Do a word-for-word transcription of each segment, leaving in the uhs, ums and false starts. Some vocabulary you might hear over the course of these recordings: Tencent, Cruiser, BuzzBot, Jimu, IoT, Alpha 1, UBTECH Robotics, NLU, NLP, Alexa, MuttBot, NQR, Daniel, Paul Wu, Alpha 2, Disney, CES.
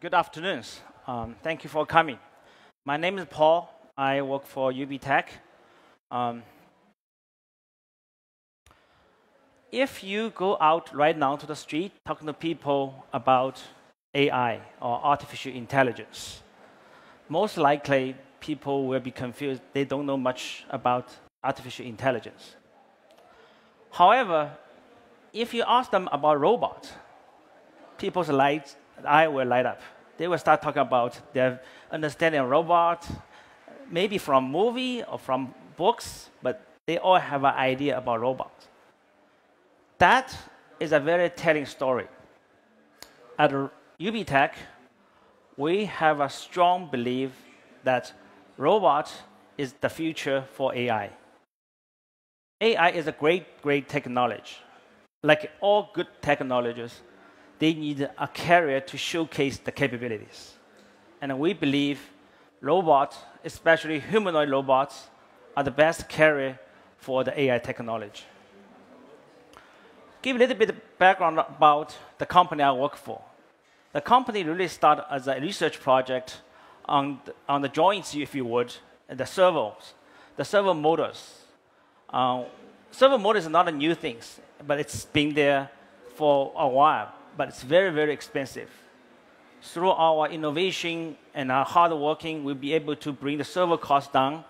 Good afternoon. Um, thank you for coming. My name is Paul. I work for UBTECH. Um, if you go out right now to the street talking to people about A I or artificial intelligence, most likely people will be confused. They don't know much about artificial intelligence. However, if you ask them about robots, people's lights, eye will light up. They will start talking about their understanding of robots, maybe from movie or from books, but they all have an idea about robots. That is a very telling story. At UBTECH, we have a strong belief that robot is the future for A I. A I is a great, great technology. Like all good technologies, they need a carrier to showcase the capabilities. And we believe robots, especially humanoid robots, are the best carrier for the A I technology. Give a little bit of background about the company I work for. The company really started as a research project on the, on the joints, if you would, and the servos, the servo motors. Uh, servo motors are not a new thing, but it's been there for a while. But it's very, very expensive. Through our innovation and our hard working, we'll be able to bring the servo cost down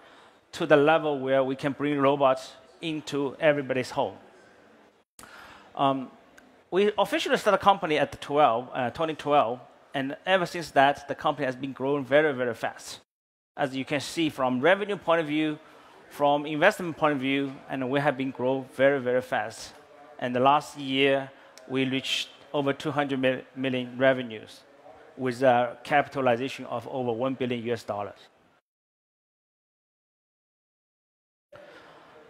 to the level where we can bring robots into everybody's home. Um, we officially started the company at twelve, uh, twenty twelve, and ever since that, the company has been growing very, very fast. As you can see, from revenue point of view, from investment point of view, and we have been growing very, very fast. And the last year, we reached over two hundred million revenues with a capitalization of over one billion U S dollars.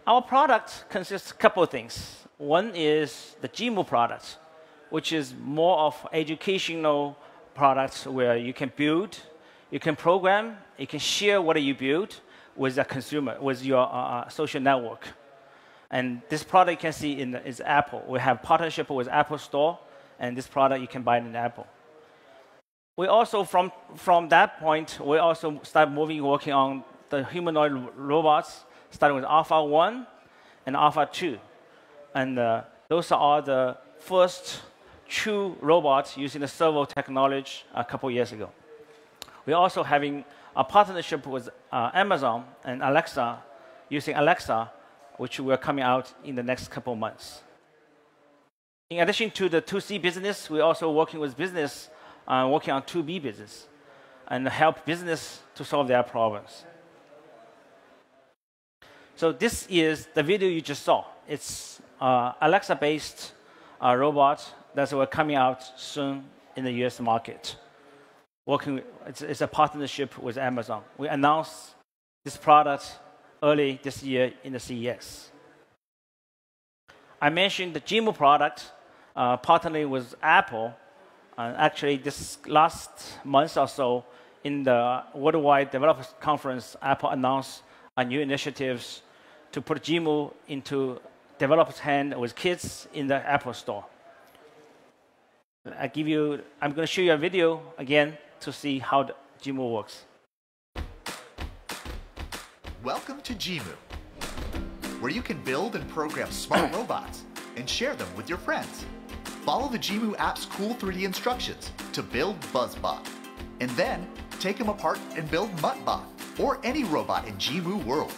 Our product consists of a couple of things. One is the Jimu product, which is more of educational products where you can build, you can program, you can share what you build with a consumer, with your uh, social network. And this product you can see in the, is Apple. We have partnership with Apple Store. And this product you can buy in Apple. We also, from, from that point, we also start moving, working on the humanoid robots, starting with Alpha one and Alpha two. And uh, those are all the first true robots using the servo technology a couple years ago. We're also having a partnership with uh, Amazon and Alexa, using Alexa, which will be coming out in the next couple months. In addition to the two C business, we're also working with business, uh, working on two B business, and help business to solve their problems. So this is the video you just saw. It's uh, Alexa-based uh, robot that's coming out soon in the U S market. Working, with, it's, it's a partnership with Amazon. We announced this product early this year in the C E S. I mentioned the Jimu product, uh, partnering with Apple. Uh, actually, this last month or so, in the Worldwide Developers Conference, Apple announced a new initiatives to put Jimu into developers' hand with kids in the Apple Store. I give you, I'm going to show you a video again to see how the Jimu works. Welcome to Jimu, where you can build and program smart robots and share them with your friends. Follow the Jimu app's cool three D instructions to build BuzzBot, and then take him apart and build MuttBot, or any robot in Jimu world.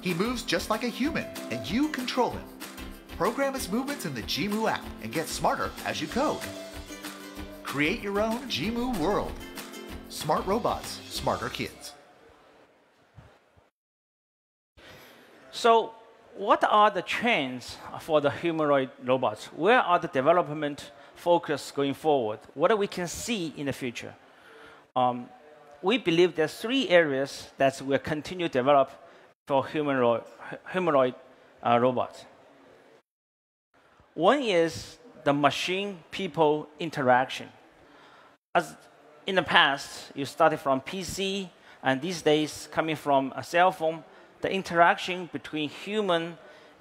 He moves just like a human, and you control him. Program his movements in the Jimu app and get smarter as you code. Create your own Jimu world. Smart robots, smarter kids. So, what are the trends for the humanoid robots? Where are the development focus going forward? What we can see in the future? Um, we believe there's three areas that will continue to develop for humanoid, humanoid uh, robots. One is the machine-people interaction. As in the past, you started from P C, and these days, coming from a cell phone, the interaction between human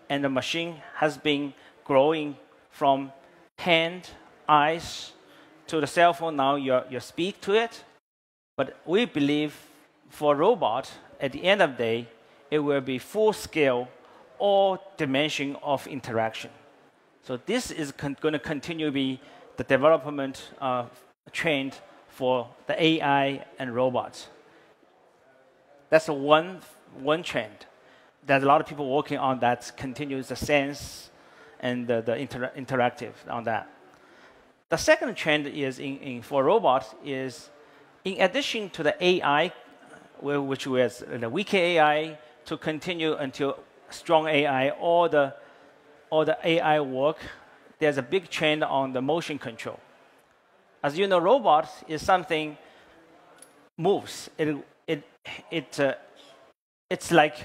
and the machine has been growing from hand, eyes, to the cell phone now, you you speak to it. But we believe for robot, at the end of the day, it will be full scale or dimension of interaction. So this is going to continue to be the development uh, trend for the A I and robots. That's a one, one trend. There's a lot of people working on that, continues the sense and the, the inter interactive on that. The second trend is in, in for robots is, in addition to the A I, which was the weak A I, to continue until strong A I or the, or the A I work, there's a big trend on the motion control. As you know, robot is something moves. It, it, it, uh, it's like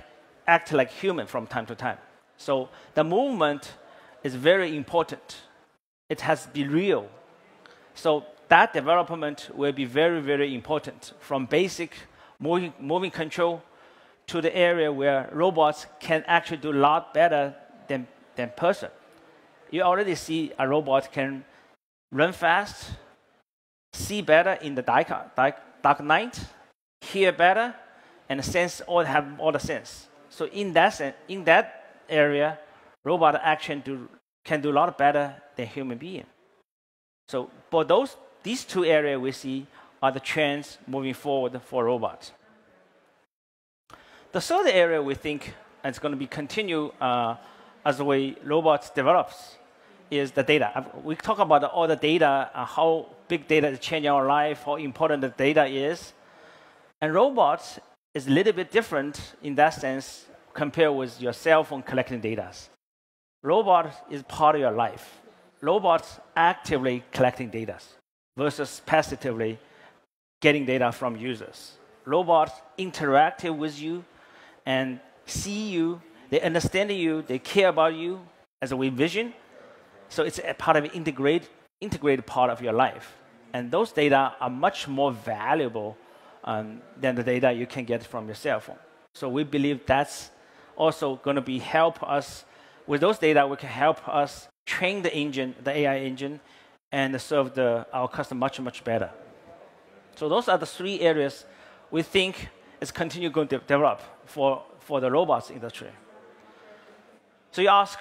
act like human from time to time. So the movement is very important. It has to be real. So that development will be very, very important, from basic moving, moving control to the area where robots can actually do a lot better than, than person. You already see a robot can run fast, see better in the dark, dark, dark night, hear better, and sense all, have all the sense. So in that, in that area, robot action do, can do a lot better than human being. So for those, these two areas we see are the trends moving forward for robots. The third area we think is going to be continue uh, as the way robots develops is the data. We talk about all the data, uh, how big data is changing our life, how important the data is. And robots is a little bit different in that sense compared with your cell phone collecting data. Robots is part of your life. Robots actively collecting data versus passively getting data from users. Robots interact with you and see you, they understand you, they care about you as a vision. So it's a part of an integrate, integrated part of your life. And those data are much more valuable um, than the data you can get from your cell phone. So we believe that's also going to be help us. With those data, we can help us train the engine, the A I engine, and serve the, our customer much, much better. So those are the three areas we think is continue going to develop for, for the robots industry. So you ask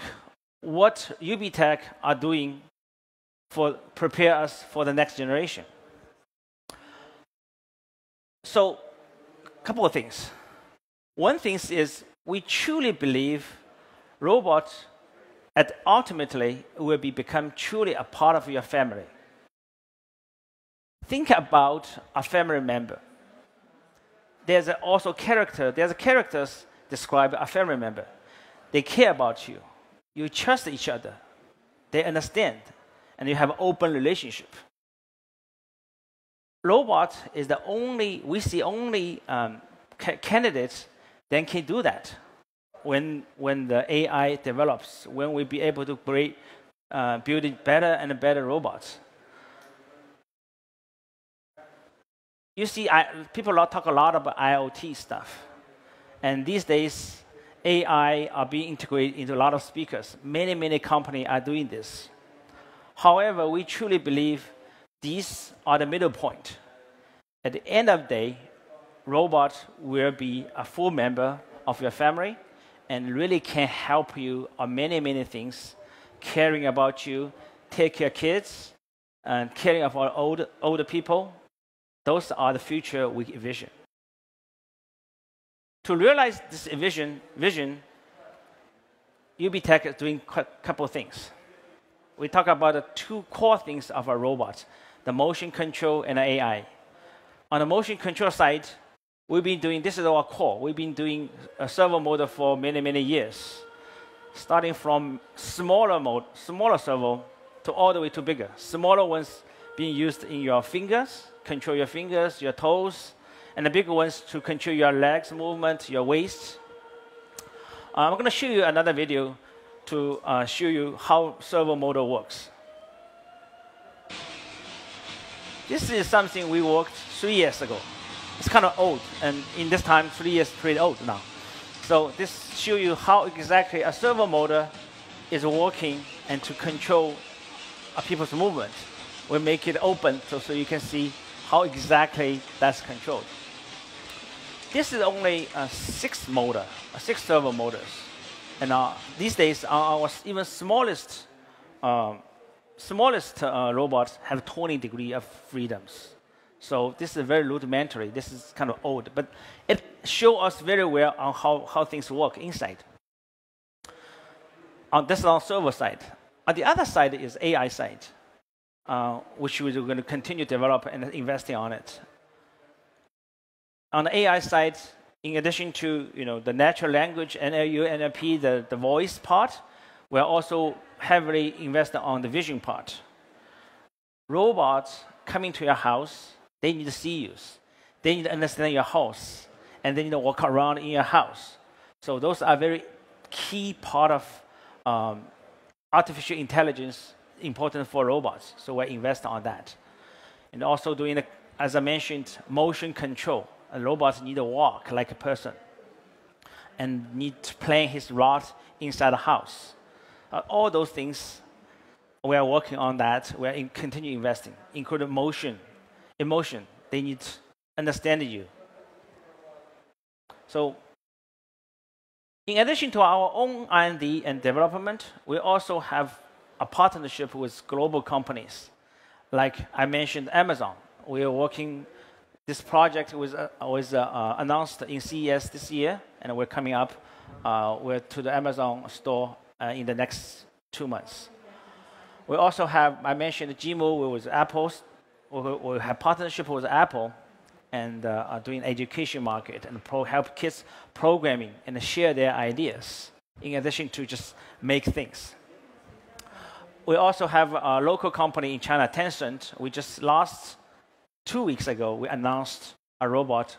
what UBTECH are doing for prepare us for the next generation. So a couple of things. One thing is we truly believe robots at ultimately will be become truly a part of your family. Think about a family member. There's also character. There's characters describe a family member. They care about you. You trust each other. They understand, and you have an open relationship. Robot is the only we see only um, ca candidates that can do that. When when the A I develops, when we be able to create, uh, build better and better robots. You see, I, people talk a lot about IoT stuff. And these days, A I are being integrated into a lot of speakers. Many, many companies are doing this. However, we truly believe these are the middle point. At the end of the day, robots will be a full member of your family and really can help you on many, many things, caring about you, take care of kids, and caring about old, older people. Those are the future we envision. To realize this vision, vision UBTECH is doing a couple of things. We talk about the two core things of our robots, the motion control and the A I. On the motion control side, we've been doing, this is our core, we've been doing a servo motor for many, many years, starting from smaller, mode, smaller servo to all the way to bigger. Smaller ones being used in your fingers, control your fingers, your toes, and the big ones to control your legs movement, your waist. Uh, I'm going to show you another video to uh, show you how servo motor works. This is something we worked three years ago. It's kind of old, and in this time, three years is pretty old now. So this shows you how exactly a servo motor is working and to control a people's movement. we make it open so, so you can see how exactly that's controlled. This is only uh, six motor, uh, six servo motors. And uh, these days, our even smallest, uh, smallest uh, robots have twenty degrees of freedoms. So this is very rudimentary. This is kind of old, but it shows us very well on how, how things work inside. Uh, this is on server side. On the other side is A I side, uh, which we're going to continue to develop and investing on it. On the A I side, in addition to you know, the natural language, N L U, N L P, the, the voice part, we're also heavily invested on the vision part. Robots coming to your house, they need to see you. They need to understand your house, and they need to walk around in your house. So those are very key part of um, artificial intelligence, important for robots. So we're investing on that. And also doing, the, as I mentioned, motion control. Robots need to walk like a person and need to plan his route inside the house. Uh, all those things, we are working on that. We are in continue investing, including motion, emotion. They need to understand you. So in addition to our own R and D and development, we also have a partnership with global companies. Like I mentioned, Amazon. We are working. This project was, uh, was uh, uh, announced in C E S this year, and we're coming up uh, we're to the Amazon store uh, in the next two months. We also have, I mentioned Jimu with Apple's, we have partnership with Apple, and uh, are doing education market and pro help kids programming and share their ideas, in addition to just make things. We also have a local company in China, Tencent. We just lost Two weeks ago, we announced a robot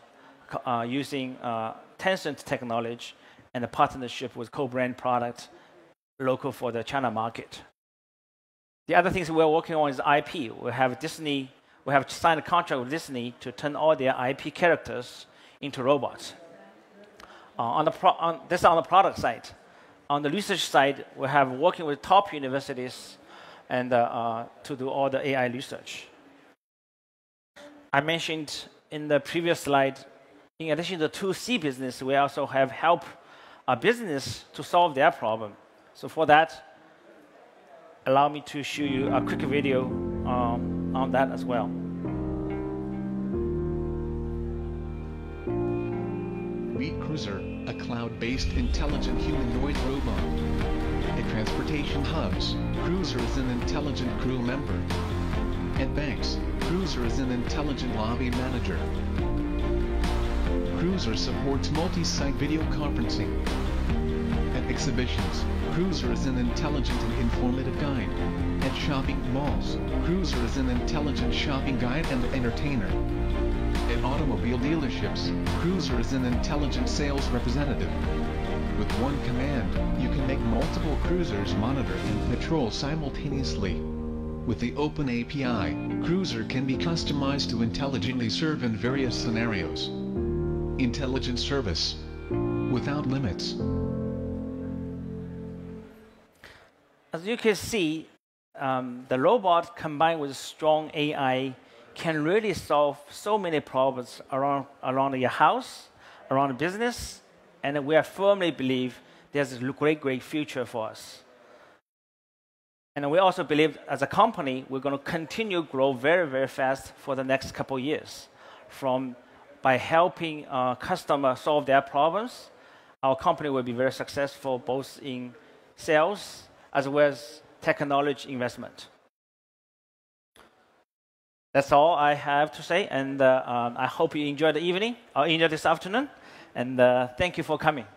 uh, using uh, Tencent technology and a partnership with co-brand product local for the China market. The other things we're working on is I P. We have Disney, we have signed a contract with Disney to turn all their I P characters into robots. Uh, on the pro on, this is on the product side. On the research side, we have working with top universities and uh, uh, to do all the A I research. I mentioned in the previous slide, in addition to two C business, we also have help a business to solve their problem. So for that, allow me to show you a quick video um, on that as well. Meet Cruiser, a cloud-based intelligent humanoid robot. At transportation hubs, Cruiser is an intelligent crew member. At banks, Cruiser is an intelligent lobby manager. Cruiser supports multi-site video conferencing. At exhibitions, Cruiser is an intelligent and informative guide. At shopping malls, Cruiser is an intelligent shopping guide and entertainer. At automobile dealerships, Cruiser is an intelligent sales representative. With one command, you can make multiple Cruisers monitor and patrol simultaneously. With the open A P I, Cruiser can be customized to intelligently serve in various scenarios. Intelligent service, without limits. As you can see, um, the robot combined with strong A I can really solve so many problems around, around your house, around the business, and we firmly believe there's a great, great future for us. And we also believe, as a company, we're going to continue to grow very, very fast for the next couple of years. From by helping uh, customers solve their problems, our company will be very successful both in sales as well as technology investment. That's all I have to say, and uh, um, I hope you enjoy the evening or enjoy this afternoon. And uh, thank you for coming.